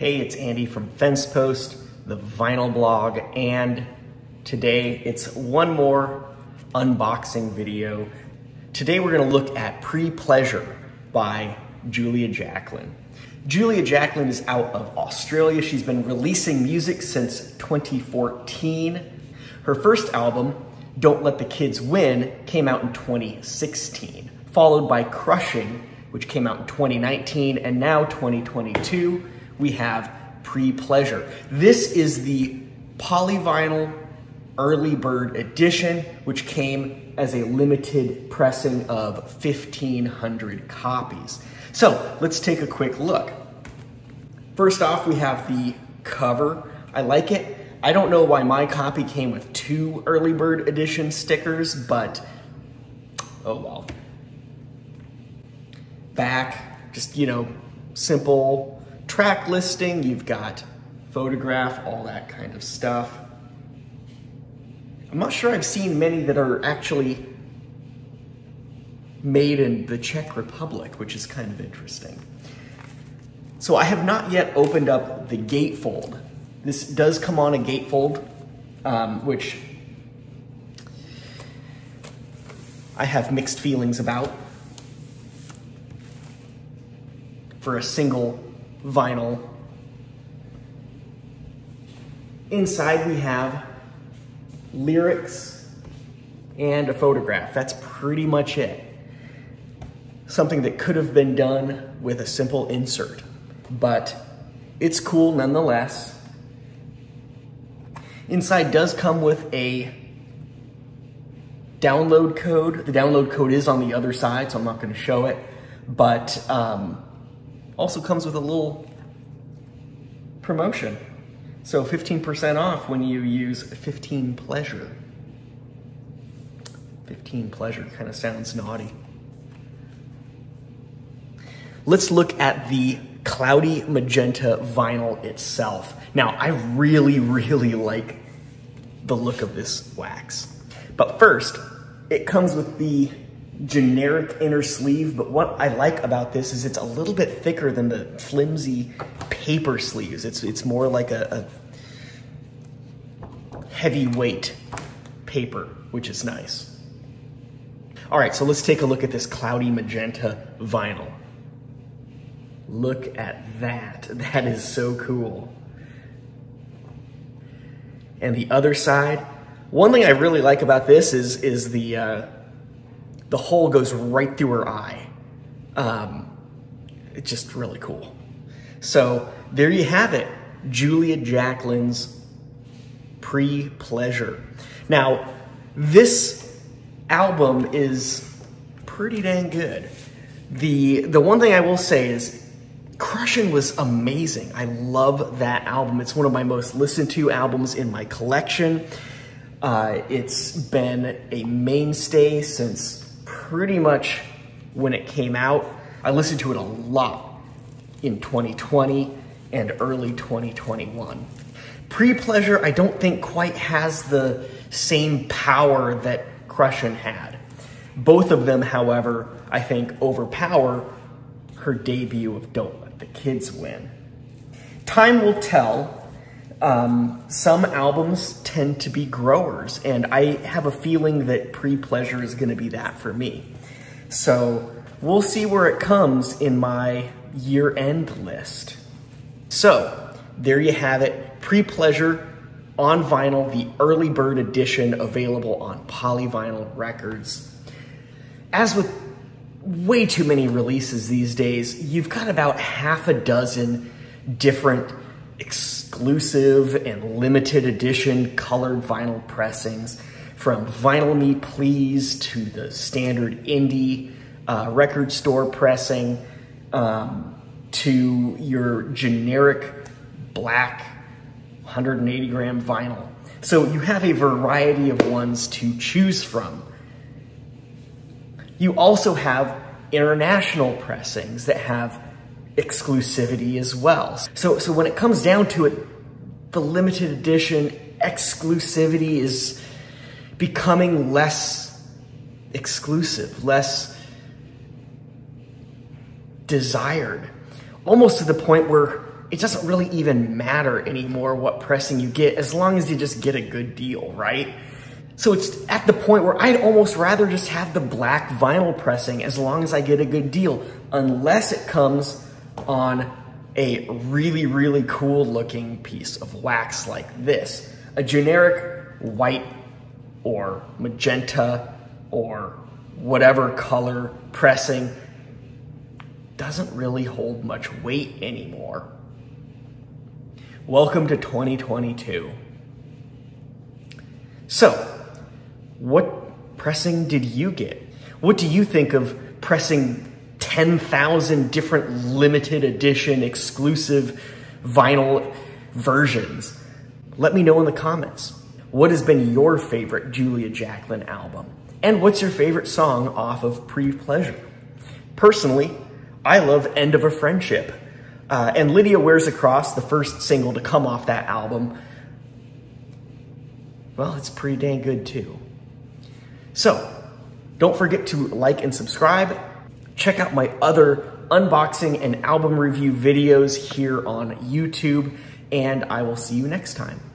Hey, it's Andy from Fence Post, The Vinyl Blog, and today it's one more unboxing video. Today we're going to look at Pre-Pleasure by Julia Jacklin. Julia Jacklin is out of Australia. She's been releasing music since 2014. Her first album, Don't Let the Kids Win, came out in 2016, followed by Crushing, which came out in 2019, and now 2022, we have Pre-Pleasure. This is the Polyvinyl Early Bird Edition, which came as a limited pressing of 1,500 copies. So let's take a quick look. First off, we have the cover. I like it. I don't know why my copy came with two Early Bird Edition stickers, but oh well. Back, just, you know, simple track listing. You've got photograph, all that kind of stuff. I'm not sure I've seen many that are actually made in the Czech Republic, which is kind of interesting. So I have not yet opened up the gatefold. This does come on a gatefold, which I have mixed feelings about. For a single vinyl. Inside we have lyrics and a photograph. That's pretty much it. Something that could have been done with a simple insert, but it's cool nonetheless. Inside does come with a download code. The download code is on the other side, so I'm not going to show it, but also comes with a little promotion. So 15% off when you use 15Pleasure. 15Pleasure kind of sounds naughty. Let's look at the Cloudy Magenta vinyl itself. Now, I really, really like the look of this wax. But first, it comes with the generic inner sleeve, but what I like about this is it's a little bit thicker than the flimsy paper sleeves. It's more like a heavyweight paper, which is nice. All right, so let's take a look at this Cloudy Magenta vinyl. Look at that. That is so cool. And the other side, one thing I really like about this is the hole goes right through her eye. It's just really cool. So there you have it, Julia Jacklin's Pre-Pleasure. Now, this album is pretty dang good. The one thing I will say is Crushing was amazing. I love that album. It's one of my most listened to albums in my collection. It's been a mainstay since pretty much when it came out. I listened to it a lot in 2020 and early 2021. Pre-Pleasure, I don't think quite has the same power that Crushing had. Both of them, however, I think overpower her debut of Don't Let the Kids Win. Time will tell. Some albums tend to be growers, and I have a feeling that Pre-Pleasure is going to be that for me. So we'll see where it comes in my year-end list. So there you have it, Pre-Pleasure on vinyl, the Early Bird Edition, available on Polyvinyl Records. As with way too many releases these days, you've got about half a dozen different exclusive and limited edition colored vinyl pressings, from Vinyl Me Please to the standard indie record store pressing, to your generic black 180 gram vinyl. So you have a variety of ones to choose from. You also have international pressings that have exclusivity as well. So when it comes down to it, the limited edition exclusivity is becoming less exclusive, less desired, almost to the point where it doesn't really even matter anymore what pressing you get, as long as you just get a good deal, right? So it's at the point where I'd almost rather just have the black vinyl pressing as long as I get a good deal, unless it comes on a really, really cool looking piece of wax like this. A generic white or magenta or whatever color pressing doesn't really hold much weight anymore. Welcome to 2022. So, what pressing did you get? What do you think of pressing 10,000 different limited edition exclusive vinyl versions? Let me know in the comments. What has been your favorite Julia Jacklin album? And what's your favorite song off of Pre-Pleasure? Personally, I love End of a Friendship. And Lydia Wears Across, the first single to come off that album, well, it's pretty dang good too. So, don't forget to like and subscribe. Check out my other unboxing and album review videos here on YouTube, and I will see you next time.